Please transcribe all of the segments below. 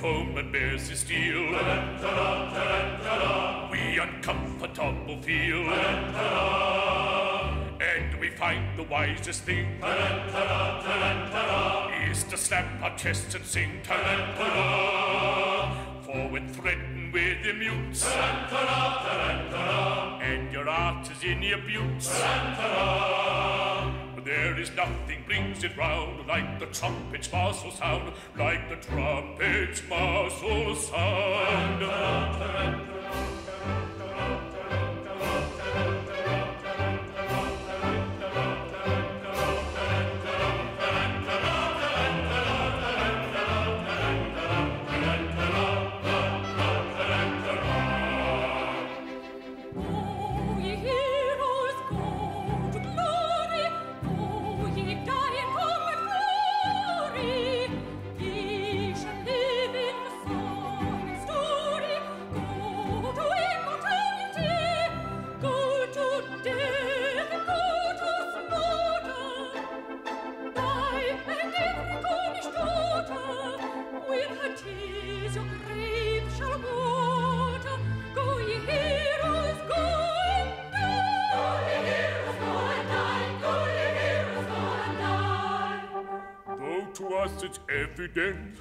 foam and bears his steel. We uncomfortable feel, and we find the wisest thing is to slap our chests and sing Tarantara. For when threatened with the mutes, and your art is in your buttes, there is nothing brings it round like the trumpet's martial sound, like the trumpet's martial sound. It's evident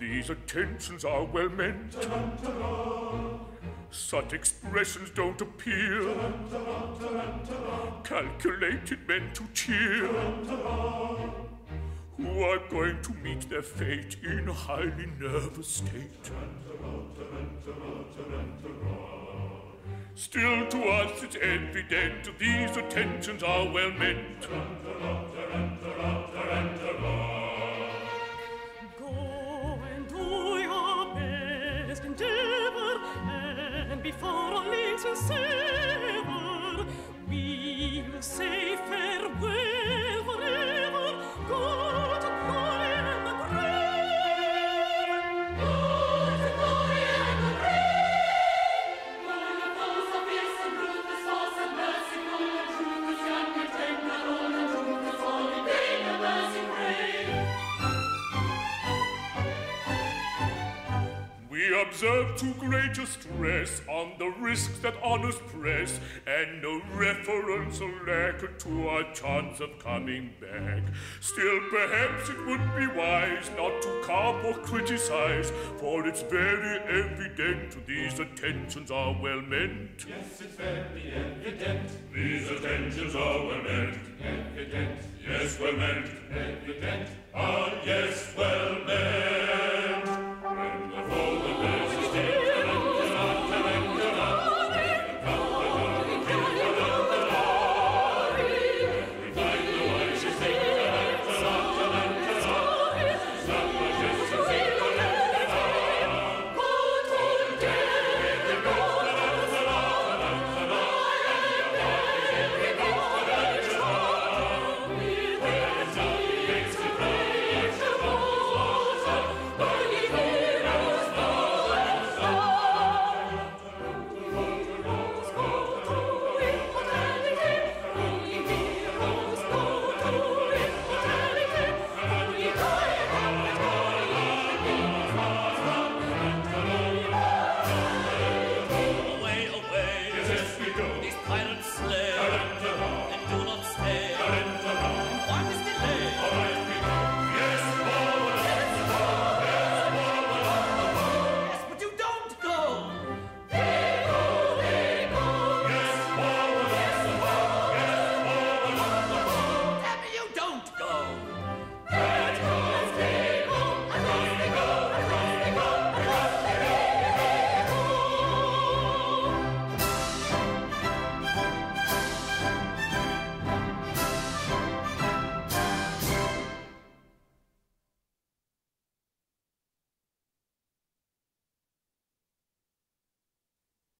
these attentions are well meant. Such expressions don't appear calculated men to cheer, who are going to meet their fate in a highly nervous state. Still to us it's evident these attentions are well meant. Go and do your best endeavor, and before our leaves will sever, we will say farewell forever. Go to glory and the grave. Go to glory and the grave. When the foes are fierce and ruthless, false and merciful, the truth is young and tender, all the truth is only being a mercy grave. We observe too great a stress on the risks that on us press, and no reference or lack to our chance of coming back. Still, perhaps it would be wise not to carp or criticize, for it's very evident these attentions are well meant. Yes, it's very evident these attentions are well meant. Evident. Yes, well meant. Evident. Ah, yes, well meant.